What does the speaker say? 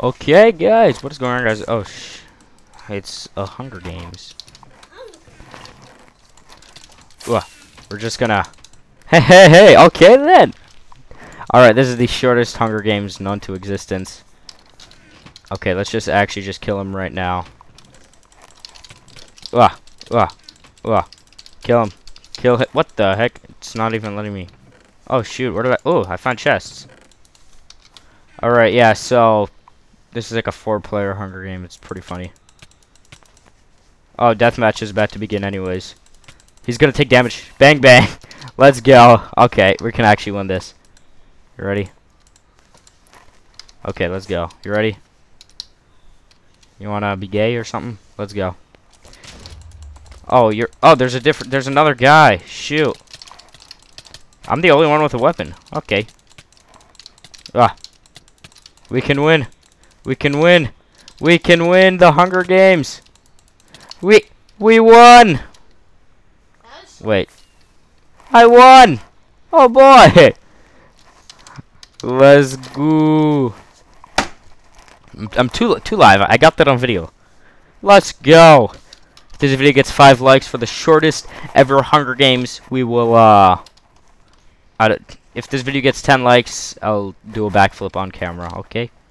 Okay, guys, what's going on, guys? Oh, it's a Hunger Games. We're just gonna. Hey! Okay then. All right, this is the shortest Hunger Games known to existence. Okay, let's just actually just kill him right now. Kill him. Kill him. What the heck? It's not even letting me. Oh shoot! Where did I? Oh, I found chests. All right, yeah. So this is like a four-player Hunger Game. It's pretty funny. Oh, deathmatch is about to begin, anyways. He's gonna take damage. Bang bang. Let's go. Okay, we can actually win this. You ready? Okay, let's go. You ready? You wanna be gay or something? Let's go. Oh, you're. Oh, there's a different. There's another guy. Shoot. I'm the only one with a weapon. Okay. Ah. We can win. We can win. We can win the Hunger Games. We won. Wait. I won! Oh boy! Let's go. I'm too live. I got that on video. Let's go. If this video gets 5 likes for the shortest ever Hunger Games, we will if this video gets 10 likes, I'll do a backflip on camera, okay?